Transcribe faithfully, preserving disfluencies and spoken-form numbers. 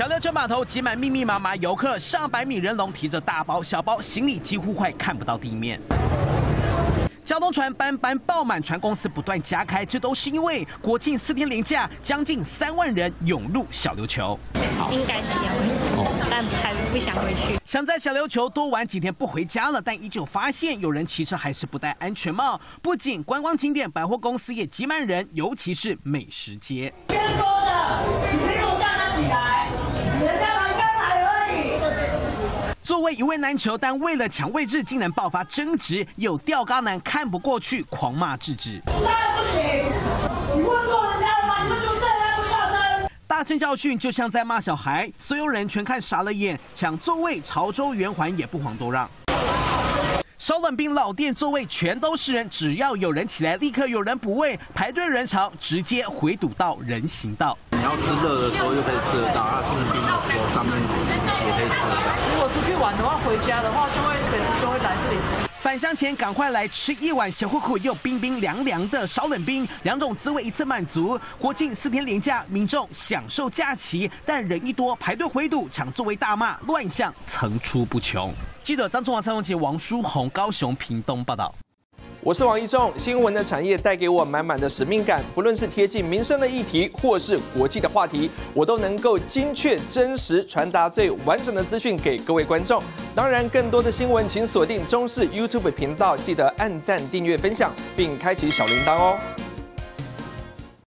小琉球码头挤满密密麻麻游客，上百米人龙提着大包小包，行李几乎快看不到地面。 交通船班班爆满，船公司不断加开，这都是因为国庆四天连假，将近三万人涌入小琉球。应该是要回去，但还不想回去。想在小琉球多玩几天不回家了，但依旧发现有人骑车还是不戴安全帽。不仅观光景点、百货公司也挤满人，尤其是美食街。先说的，你给我站了起来，人家才刚来而已。座位一位难求，但为了抢位置，竟然爆发争执，有吊嘎男看不过去，狂骂制止。 大声教训就像在骂小孩，所有人全看傻了眼。抢座位，潮州圆环也不遑多让。烧冷冰老店座位全都是人，只要有人起来，立刻有人补位，排队人潮直接回堵到人行道。你要吃热的时候就可以吃得到，要吃冰的时候上面也可以吃得到。如果出去玩的话，回家的话就会每次都会来这里吃。 返乡前赶快来吃一碗小酷酷又冰冰凉凉的烧冷冰，两种滋味一次满足。国庆四天连假，民众享受假期，但人一多排队回堵抢座位大骂，乱象层出不穷。记者张忠华、蔡宗杰、王书宏，高雄、屏东报道。我是王一中，新闻的产业带给我满满的使命感，不论是贴近民生的议题，或是国际的话题，我都能够精确、真实传达最完整的资讯给各位观众。 当然，更多的新闻请锁定中视 YouTube 频道，记得按赞、订阅、分享，并开启小铃铛哦。